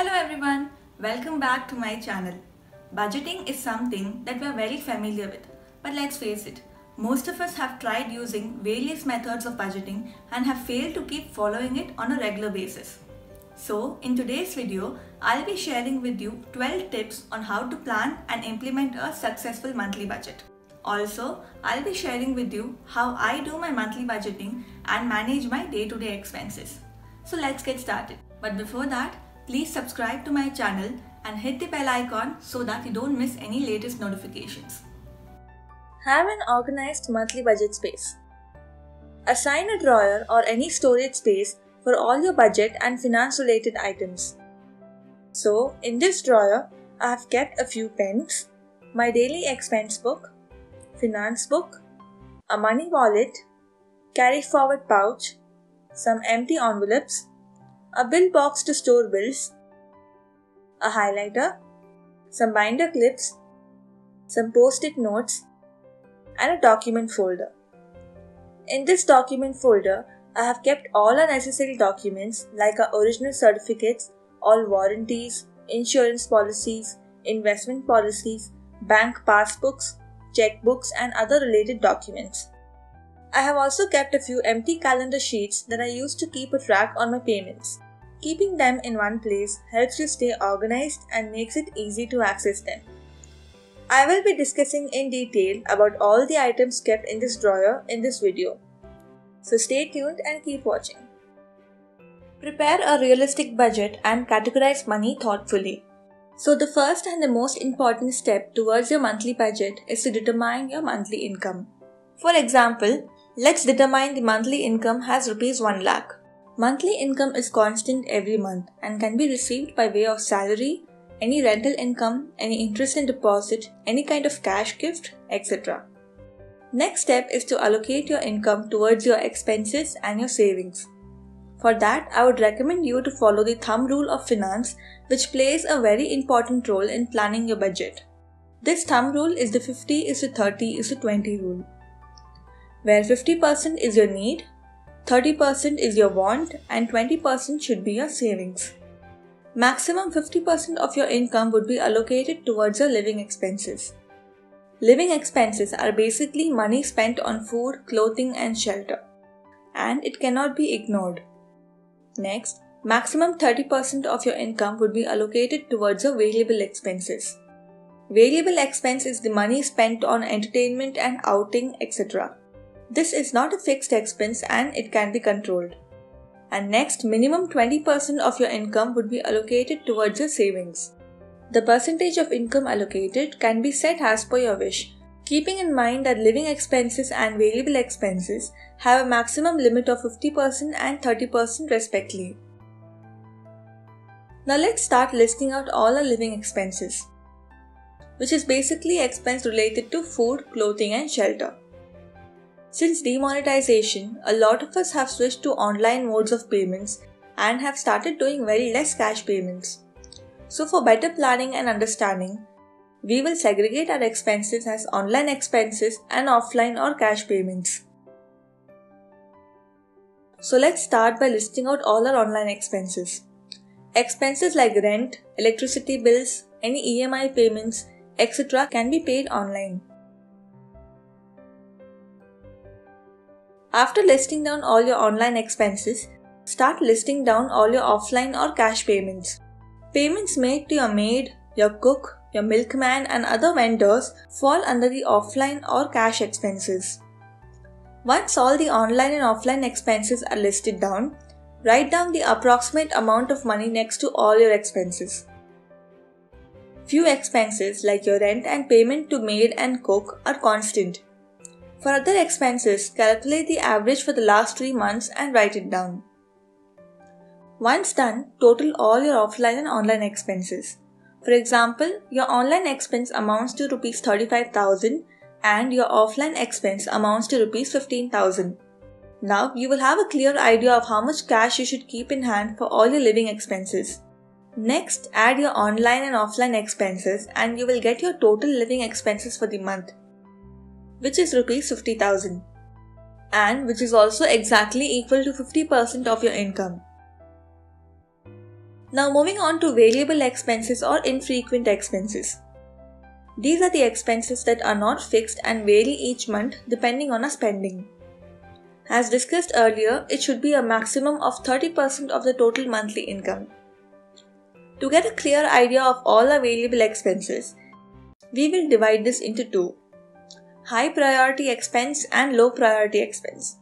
Hello everyone, welcome back to my channel. Budgeting is something that we are very familiar with, but let's face it, most of us have tried using various methods of budgeting and have failed to keep following it on a regular basis. So in today's video, I'll be sharing with you 12 tips on how to plan and implement a successful monthly budget. Also, I'll be sharing with you how I do my monthly budgeting and manage my day-to-day expenses. So let's get started. But before that, please subscribe to my channel and hit the bell icon so that you don't miss any latest notifications. Have an organized monthly budget space. Assign a drawer or any storage space for all your budget and finance related items. So in this drawer, I have kept a few pens, my daily expense book, finance book, a money wallet, carry forward pouch, some empty envelopes, a bill box to store bills, a highlighter, some binder clips, some post-it notes, and a document folder. In this document folder, I have kept all our necessary documents like our original certificates, all warranties, insurance policies, investment policies, bank passbooks, checkbooks, and other related documents. I have also kept a few empty calendar sheets that I use to keep a track on my payments. Keeping them in one place helps you stay organized and makes it easy to access them. I will be discussing in detail about all the items kept in this drawer in this video. So stay tuned and keep watching. Prepare a realistic budget and categorize money thoughtfully. So the first and the most important step towards your monthly budget is to determine your monthly income. For example, let's determine the monthly income as Rs 1 lakh. Monthly income is constant every month and can be received by way of salary, any rental income, any interest and deposit, any kind of cash gift, etc. Next step is to allocate your income towards your expenses and your savings. For that, I would recommend you to follow the thumb rule of finance, which plays a very important role in planning your budget. This thumb rule is the 50:30:20 rule, where 50% is your need, 30% is your want, and 20% should be your savings. Maximum 50% of your income would be allocated towards your living expenses. Living expenses are basically money spent on food, clothing, and shelter, and it cannot be ignored. Next, maximum 30% of your income would be allocated towards your variable expenses. Variable expense is the money spent on entertainment and outing, etc. This is not a fixed expense and it can be controlled. And next, minimum 20% of your income would be allocated towards your savings. The percentage of income allocated can be set as per your wish, keeping in mind that living expenses and variable expenses have a maximum limit of 50% and 30% respectively. Now let's start listing out all our living expenses, which is basically expense related to food, clothing, and shelter. Since demonetization, a lot of us have switched to online modes of payments and have started doing very less cash payments. So for better planning and understanding, we will segregate our expenses as online expenses and offline or cash payments. So let's start by listing out all our online expenses. Expenses like rent, electricity bills, any EMI payments, etc. can be paid online. After listing down all your online expenses, start listing down all your offline or cash payments. Payments made to your maid, your cook, your milkman, and other vendors fall under the offline or cash expenses. Once all the online and offline expenses are listed down, write down the approximate amount of money next to all your expenses. Few expenses like your rent and payment to maid and cook are constant. For other expenses, calculate the average for the last 3 months and write it down. Once done, total all your offline and online expenses. For example, your online expense amounts to Rs 35,000 and your offline expense amounts to Rs 15,000. Now you will have a clear idea of how much cash you should keep in hand for all your living expenses. Next, add your online and offline expenses and you will get your total living expenses for the month, which is Rs 50,000 and which is also exactly equal to 50% of your income. Now moving on to variable expenses or infrequent expenses. These are the expenses that are not fixed and vary each month depending on our spending. As discussed earlier, it should be a maximum of 30% of the total monthly income. To get a clear idea of all our variable expenses, we will divide this into two: high priority expense and low priority expense.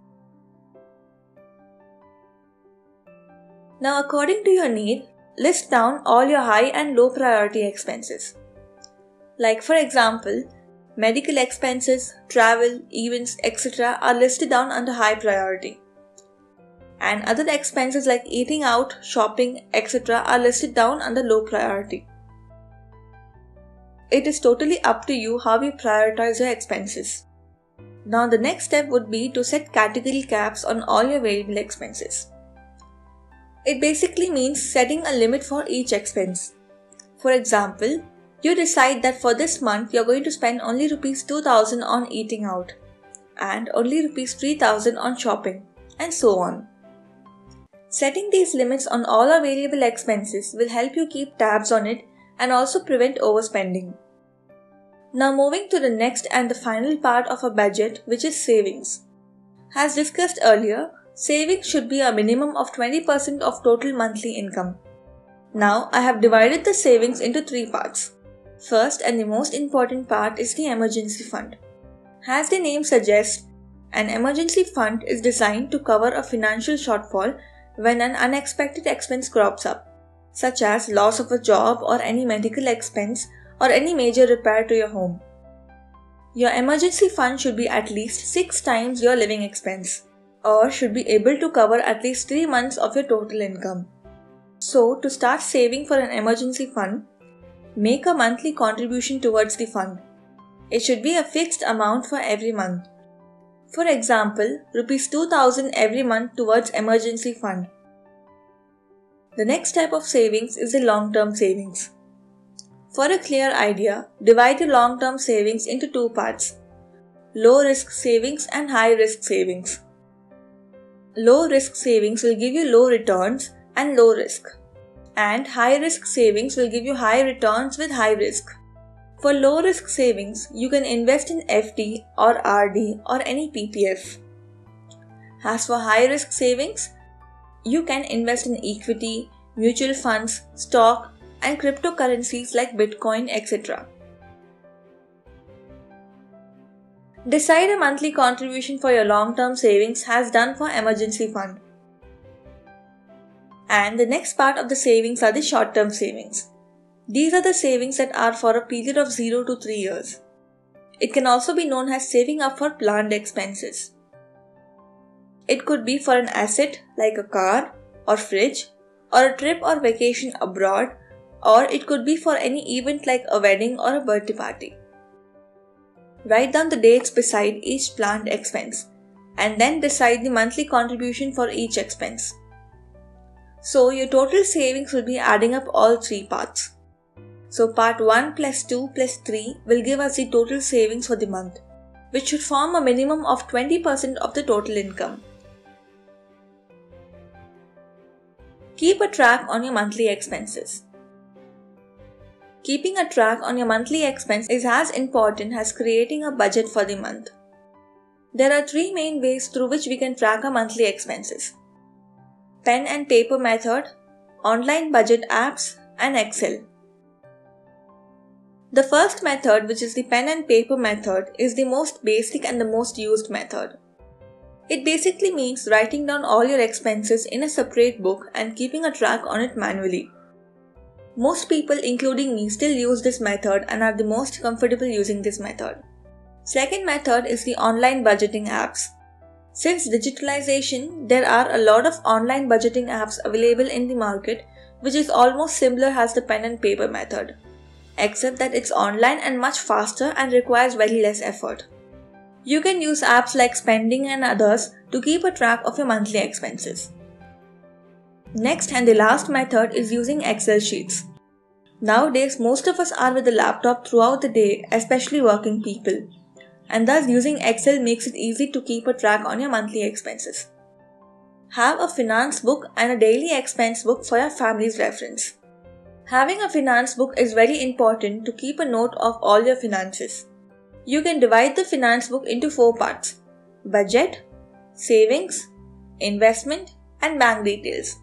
Now, according to your need, list down all your high and low priority expenses. Like for example, medical expenses, travel, events, etc. are listed down under high priority. And other expenses like eating out, shopping, etc. are listed down under low priority. It is totally up to you how you prioritize your expenses. Now the next step would be to set category caps on all your variable expenses. It basically means setting a limit for each expense. For example, you decide that for this month you are going to spend only ₹2,000 on eating out and only ₹3,000 on shopping, and so on. Setting these limits on all our variable expenses will help you keep tabs on it and also prevent overspending. Now moving to the next and the final part of a budget, which is savings. As discussed earlier, savings should be a minimum of 20% of total monthly income. Now I have divided the savings into three parts. First and the most important part is the emergency fund. As the name suggests, an emergency fund is designed to cover a financial shortfall when an unexpected expense crops up, such as loss of a job or any medical expense or any major repair to your home. Your emergency fund should be at least 6 times your living expense, or should be able to cover at least 3 months of your total income. So, to start saving for an emergency fund, make a monthly contribution towards the fund. It should be a fixed amount for every month. For example, ₹2,000 every month towards emergency fund. The next type of savings is the long-term savings. For a clear idea, divide your long-term savings into 2 parts: low-risk savings and high-risk savings. Low-risk savings will give you low returns and low risk, and high-risk savings will give you high returns with high risk. For low-risk savings, you can invest in FD or RD or any PPF. As for high-risk savings, you can invest in equity, mutual funds, stock, and cryptocurrencies like Bitcoin, etc. Decide a monthly contribution for your long-term savings as done for emergency fund. And the next part of the savings are the short-term savings. These are the savings that are for a period of 0 to 3 years. It can also be known as saving up for planned expenses. It could be for an asset like a car or fridge, or a trip or vacation abroad, or it could be for any event like a wedding or a birthday party. Write down the dates beside each planned expense and then decide the monthly contribution for each expense. So your total savings will be adding up all 3 parts. So part 1 plus 2 plus 3 will give us the total savings for the month, which should form a minimum of 20% of the total income. Keep a track on your monthly expenses. Keeping a track on your monthly expense is as important as creating a budget for the month. There are 3 main ways through which we can track our monthly expenses: pen and paper method, online budget apps, and Excel. The first method, which is the pen and paper method, is the most basic and the most used method. It basically means writing down all your expenses in a separate book and keeping a track on it manually. Most people, including me, still use this method and are the most comfortable using this method. Second method is the online budgeting apps. Since digitalization, there are a lot of online budgeting apps available in the market, which is almost similar as the pen and paper method, except that it's online and much faster and requires very less effort. You can use apps like Spending and others to keep a track of your monthly expenses. Next and the last method is using Excel sheets. Nowadays, most of us are with a laptop throughout the day, especially working people, and thus using Excel makes it easy to keep a track on your monthly expenses. Have a finance book and a daily expense book for your family's reference. Having a finance book is very important to keep a note of all your finances. You can divide the finance book into 4 parts: budget, savings, investment, and bank details.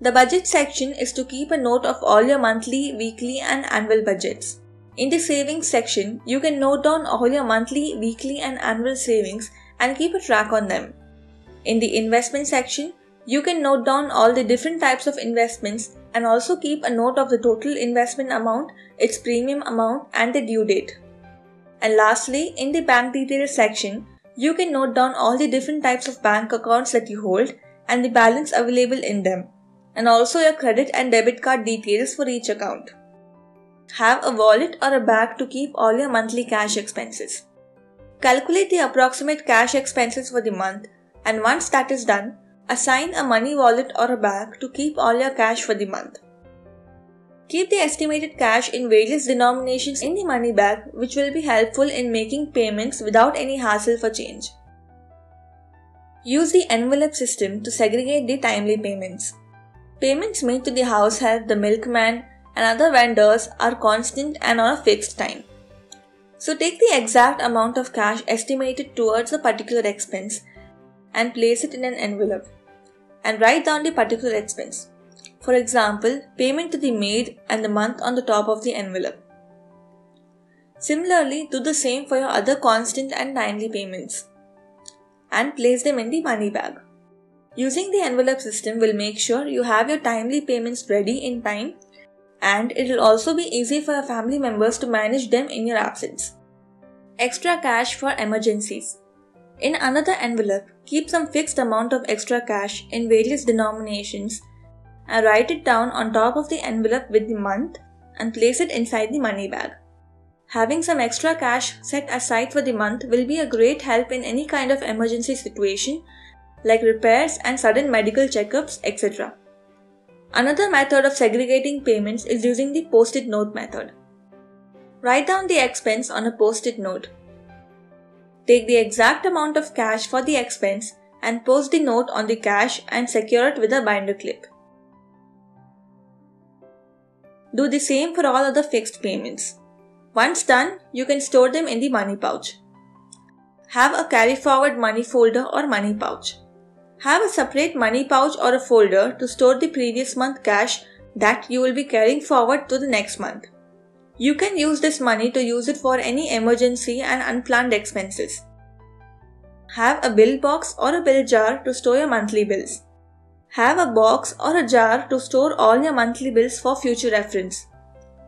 The budget section is to keep a note of all your monthly, weekly, and annual budgets. In the savings section, you can note down all your monthly, weekly, and annual savings and keep a track on them. In the investment section, you can note down all the different types of investments and also keep a note of the total investment amount, its premium amount, and the due date. And lastly, in the bank details section, you can note down all the different types of bank accounts that you hold and the balance available in them, and also your credit and debit card details for each account. Have a wallet or a bag to keep all your monthly cash expenses. Calculate the approximate cash expenses for the month, and once that is done, assign a money wallet or a bag to keep all your cash for the month. Keep the estimated cash in various denominations in the money bag, which will be helpful in making payments without any hassle for change. Use the envelope system to segregate the timely payments. Payments made to the house help, the milkman, and other vendors are constant and on a fixed time. So take the exact amount of cash estimated towards a particular expense and place it in an envelope, and write down the particular expense. For example, payment to the maid, and the month on the top of the envelope. Similarly, do the same for your other constant and timely payments and place them in the money bag. Using the envelope system will make sure you have your timely payments ready in time, and it will also be easy for your family members to manage them in your absence. Extra cash for emergencies. In another envelope, keep some fixed amount of extra cash in various denominations and write it down on top of the envelope with the month and place it inside the money bag. Having some extra cash set aside for the month will be a great help in any kind of emergency situation like repairs and sudden medical checkups, etc. Another method of segregating payments is using the post-it note method. Write down the expense on a post-it note. Take the exact amount of cash for the expense and post the note on the cash and secure it with a binder clip. Do the same for all other fixed payments. Once done, you can store them in the money pouch. Have a carry forward money folder or money pouch. Have a separate money pouch or a folder to store the previous month cash that you will be carrying forward to the next month. You can use this money to use it for any emergency and unplanned expenses. Have a bill box or a bill jar to store your monthly bills. Have a box or a jar to store all your monthly bills for future reference.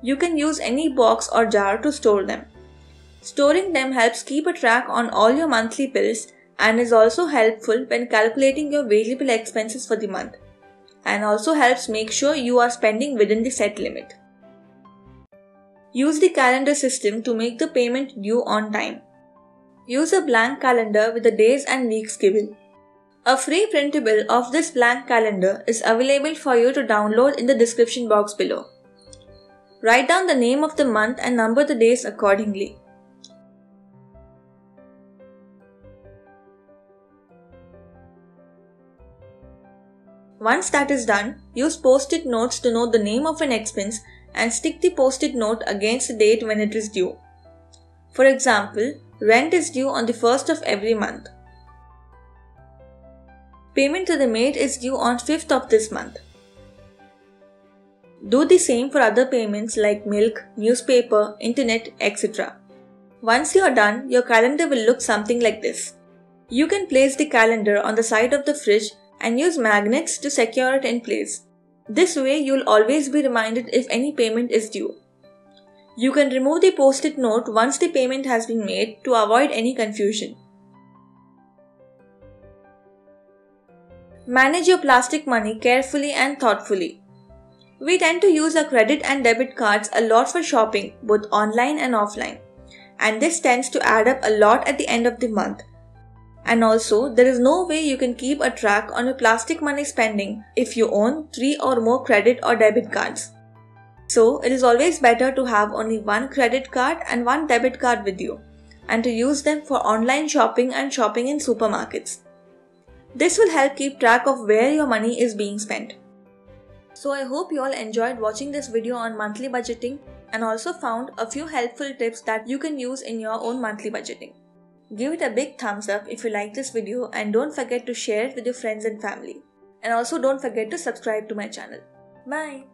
You can use any box or jar to store them. Storing them helps keep a track on all your monthly bills and is also helpful when calculating your variable expenses for the month, and also helps make sure you are spending within the set limit. Use the calendar system to make the payment due on time. Use a blank calendar with the days and weeks given. A free printable of this blank calendar is available for you to download in the description box below. Write down the name of the month and number the days accordingly. Once that is done, use post-it notes to note the name of an expense and stick the post-it note against the date when it is due. For example, rent is due on the 1st of every month. Payment to the maid is due on 5th of this month. Do the same for other payments like milk, newspaper, internet, etc. Once you are done, your calendar will look something like this. You can place the calendar on the side of the fridge and use magnets to secure it in place. This way you'll always be reminded if any payment is due. You can remove the post-it note once the payment has been made to avoid any confusion. Manage your plastic money carefully and thoughtfully. We tend to use our credit and debit cards a lot for shopping, both online and offline, and this tends to add up a lot at the end of the month. And also, there is no way you can keep a track on your plastic money spending if you own 3 or more credit or debit cards. So, it is always better to have only one credit card and one debit card with you, and to use them for online shopping and shopping in supermarkets. This will help keep track of where your money is being spent. So I hope you all enjoyed watching this video on monthly budgeting and also found a few helpful tips that you can use in your own monthly budgeting. Give it a big thumbs up if you like this video and don't forget to share it with your friends and family. And also don't forget to subscribe to my channel. Bye!